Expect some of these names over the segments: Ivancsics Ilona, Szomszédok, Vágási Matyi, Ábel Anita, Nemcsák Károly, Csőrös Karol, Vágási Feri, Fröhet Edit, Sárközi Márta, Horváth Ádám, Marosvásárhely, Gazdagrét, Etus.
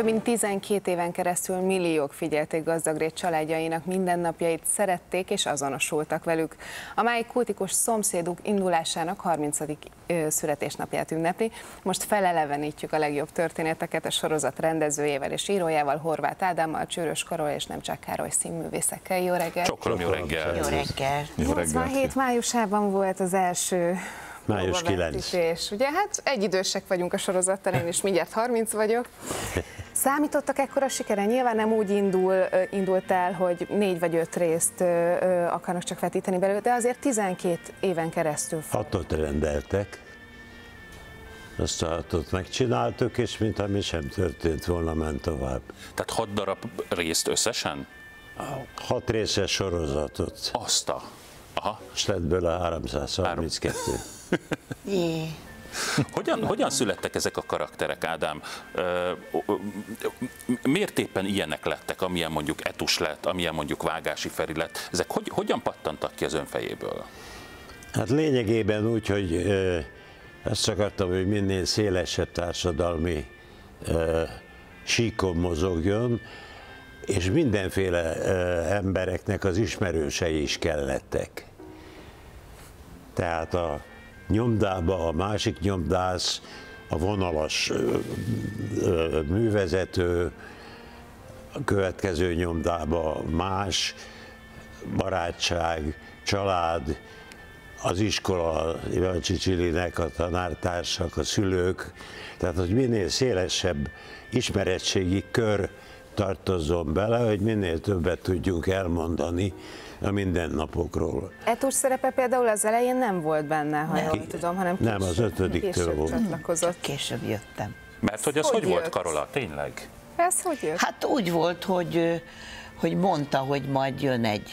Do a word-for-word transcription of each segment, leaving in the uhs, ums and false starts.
Több mint tizenkét éven keresztül milliók figyelték Gazdagrét családjainak mindennapjait, szerették és azonosultak velük. A mai kultikus Szomszédok indulásának harmincadik születésnapját ünnepli. Most felelevenítjük a legjobb történeteket a sorozat rendezőjével és írójával, Horváth Ádámmal, Csőrös Karol és Nemcsák Károly színművészekkel. Jó reggel. Csokkolom, jó reggel! Jó reggel! nyolcvanhét májusában volt az első... Május kilencedike. Ugye, hát egyidősek vagyunk a sorozattal, én is mindjárt harminc vagyok. Számítottak ekkora sikere? Nyilván nem úgy indul, indult el, hogy négy vagy öt részt akarnak csak vetíteni belőle, de azért tizenkét éven keresztül. Hatot rendeltek, azt a hatot megcsináltuk, és mintha mi sem történt volna, ment tovább. Tehát hat darab részt összesen? Hat részes sorozatot. Azt a... Aha. És lett bőle háromszázharminckettő. Hogyan, hogyan születtek ezek a karakterek, Ádám? Miért éppen ilyenek lettek, amilyen mondjuk Etus lett, amilyen mondjuk Vágási Feri lett? Ezek hogy, hogyan pattantak ki az ön fejéből? Hát lényegében úgy, hogy ezt akartam, hogy minél szélesebb társadalmi síkon mozogjon, és mindenféle embereknek az ismerősei is kellettek. Tehát a nyomdába a másik nyomdász, a vonalas művezető, a következő nyomdába más, barátság, család, az iskola, Ivancsics Ilinek a tanártársak, a szülők, tehát hogy minél szélesebb ismeretségi kör tartozzon bele, hogy minél többet tudjunk elmondani a mindennapokról. Etus szerepe például az elején nem volt benne, ha jól tudom, hanem később, nem, az ötödiktől volt. Később, később jöttem. Mert hogy az hogy, hogy volt, Karola? Tényleg? Ez hogy jött? Hát úgy volt, hogy, hogy mondta, hogy majd jön egy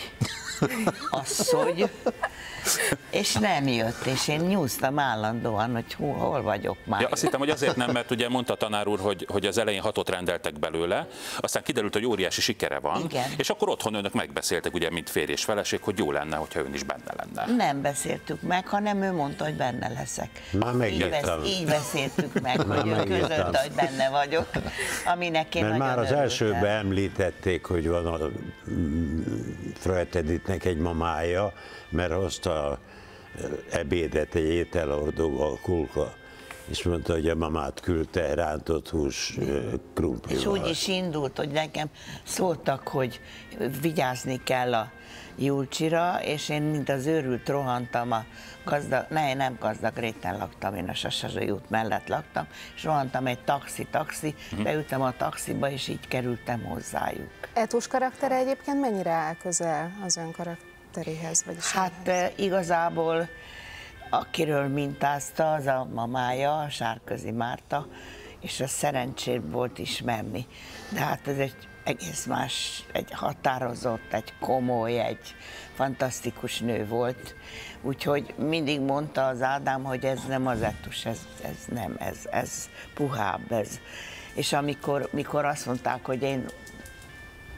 asszony, és nem jött, és én nyúztam állandóan, hogy hú, hol vagyok már. Ja, azt hittem, hogy azért nem, mert ugye mondta tanár úr, hogy, hogy az elején hatot rendeltek belőle, aztán kiderült, hogy óriási sikere van, igen. És akkor otthon önök megbeszéltek, ugye, mint férj és feleség, hogy jó lenne, hogyha ön is benne lenne. Nem beszéltük meg, hanem ő mondta, hogy benne leszek. Már megértem. Így, így beszéltük meg, már hogy ő között, hogy benne vagyok, aminek én mert nagyon már az elsőben említették, hogy van a Fröhet Editnek egy mamája, mert hozta a ebédet egy ételordóba a kulka, és mondta, hogy a mamát küldte rántott hús krumplival. És úgy is indult, hogy nekem szóltak, hogy vigyázni kell a Julcsira, és én mint az őrült rohantam a gazdag, ne, én nem Gazdagréten laktam, én a Sasazsai út mellett laktam, és rohantam egy taxi-taxi, beültem a taxiba, és így kerültem hozzájuk. Etus karaktere egyébként mennyire áll közel az ön karakter? Hát eh, igazából akiről mintázta, az a mamája, a Sárközi Márta, és a szerencsébb volt ismerni. De hát ez egy egész más, egy határozott, egy komoly, egy fantasztikus nő volt. Úgyhogy mindig mondta az Ádám, hogy ez nem az Etus, ez, ez nem, ez, ez puhább. Ez. És amikor mikor azt mondták, hogy én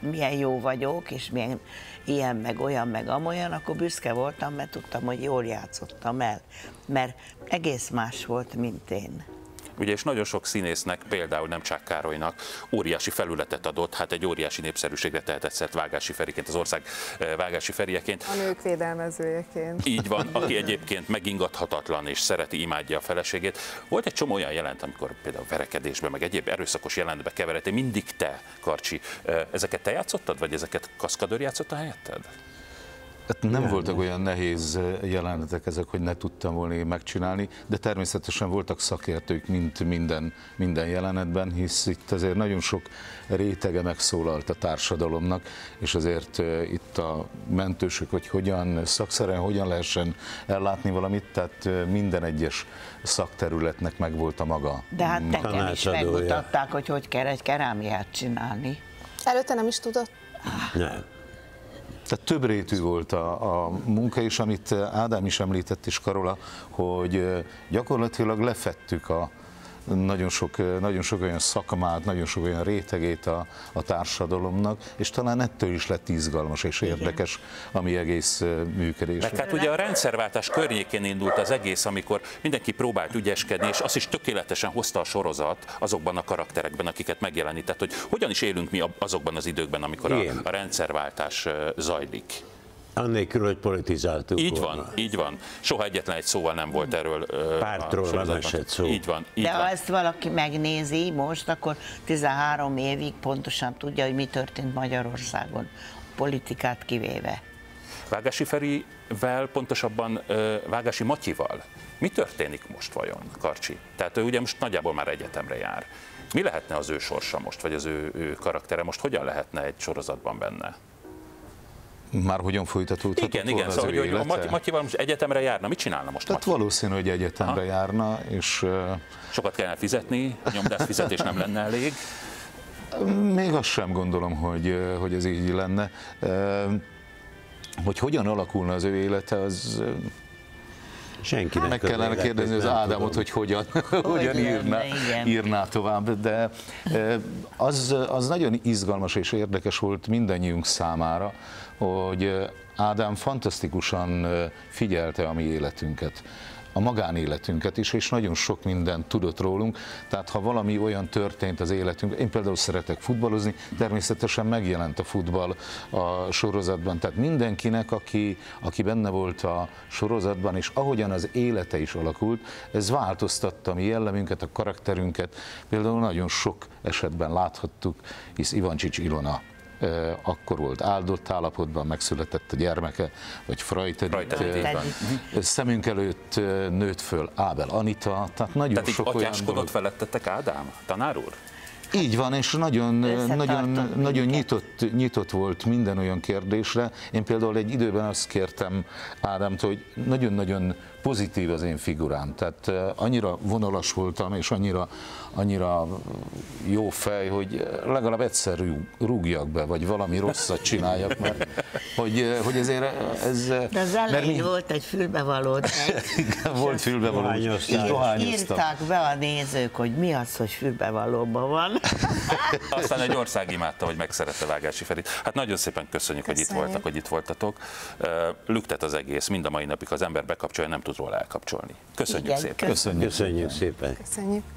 milyen jó vagyok, és milyen ilyen, meg olyan, meg amolyan, akkor büszke voltam, mert tudtam, hogy jól játszottam el, mert egész más volt, mint én. Ugye, és nagyon sok színésznek, például Nemcsák Károlynak óriási felületet adott, hát egy óriási népszerűségre tehetett szert Vágási Feriként, az ország Vágási Ferieként. A nők védelmezőjeként. Így van, aki egyébként megingathatatlan és szereti, imádja a feleségét. Volt egy csomó olyan jelent, amikor például verekedésbe, meg egyéb erőszakos jelentbe keveredtél, mindig te, Karcsi. Ezeket te játszottad, vagy ezeket kaszkadőr játszotta helyetted? Hát nem Jön. voltak olyan nehéz jelenetek ezek, hogy ne tudtam volna megcsinálni, de természetesen voltak szakértők, mint minden, minden jelenetben, hisz itt azért nagyon sok rétege megszólalt a társadalomnak, és azért itt a mentősök, hogy hogyan szakszerűen, hogyan lehessen ellátni valamit, tehát minden egyes szakterületnek megvolt a maga. De hát nekem is megmutatták, hogy hogy kell egy kerámiát csinálni. Előtte nem is tudott? Nem. Tehát több rétű volt a, a munka, és amit Ádám is említett, és Karola, hogy gyakorlatilag lefettük a, nagyon sok, nagyon sok olyan szakmát, nagyon sok olyan rétegét a, a társadalomnak, és talán ettől is lett izgalmas és érdekes, igen, a mi egész működés. Mert hát ugye a rendszerváltás környékén indult az egész, amikor mindenki próbált ügyeskedni, és azt is tökéletesen hozta a sorozat azokban a karakterekben, akiket megjelenített, hogy hogyan is élünk mi azokban az időkben, amikor a, a rendszerváltás zajlik. Annélkül, hogy politizáltuk. Így volna. Van, így van. Soha egyetlen egy szóval nem volt erről. Pártról van esett szó. Így van, így De van. Ha ezt valaki megnézi most, akkor tizenhárom évig pontosan tudja, hogy mi történt Magyarországon, politikát kivéve. Vágási Ferivel, pontosabban Vágási Matyival. Mi történik most vajon, Karcsi? Tehát ő ugye most nagyjából már egyetemre jár. Mi lehetne az ő sorsa most, vagy az ő, ő karaktere most? Hogyan lehetne egy sorozatban benne? Már hogyan folytatódhatott igen, volna igen, szóval, hogy élete? A Matyival most egyetemre járna, mit csinálna most? Tehát Matyi? Valószínű, hogy egyetemre, aha, járna, és... Sokat kellene fizetni, nyomdászfizetés nem lenne elég. Még azt sem gondolom, hogy, hogy ez így lenne. Hogy hogyan alakulna az ő élete, az... Senkinek meg kellene kérdezni az Ádámot, tudom, hogy hogyan, hogyan írná, írná tovább, de az, az nagyon izgalmas és érdekes volt mindannyiunk számára, hogy Ádám fantasztikusan figyelte a mi életünket, a magánéletünket is, és nagyon sok mindent tudott rólunk, tehát ha valami olyan történt az életünkben, én például szeretek futballozni, természetesen megjelent a futball a sorozatban, tehát mindenkinek, aki, aki benne volt a sorozatban, és ahogyan az élete is alakult, ez változtatta mi jellemünket, a karakterünket, például nagyon sok esetben láthattuk, hisz Ivancsics Ilona akkor volt áldott állapotban, megszületett a gyermeke, vagy Frajtedit, Frajtedit. Szemünk előtt nőtt föl Ábel Anita, tehát nagyon tehát sok olyan dolog. Felettetek Ádám, tanár úr? Így van, és nagyon, nagyon, nagyon nyitott, nyitott volt minden olyan kérdésre. Én például egy időben azt kértem Ádámtól, hogy nagyon-nagyon pozitív az én figurám. Tehát annyira vonalas voltam, és annyira, annyira jó fej, hogy legalább egyszer rúgjak be, vagy valami rosszat csináljak, mert hogy, hogy ezért... Ez, de az elején mi... volt egy fülbevalód. Volt fülbevalód. És írták be a nézők, hogy mi az, hogy fülbevalóban van. Aztán egy ország imádta, hogy megszerette Vágási Ferit. Hát nagyon szépen köszönjük, köszönjük, hogy itt voltak, hogy itt voltatok. Lüktet az egész, mind a mai napig az ember bekapcsolja, nem tud róla elkapcsolni. Köszönjük, igen, szépen. Köszönjük, köszönjük szépen. Köszönjük.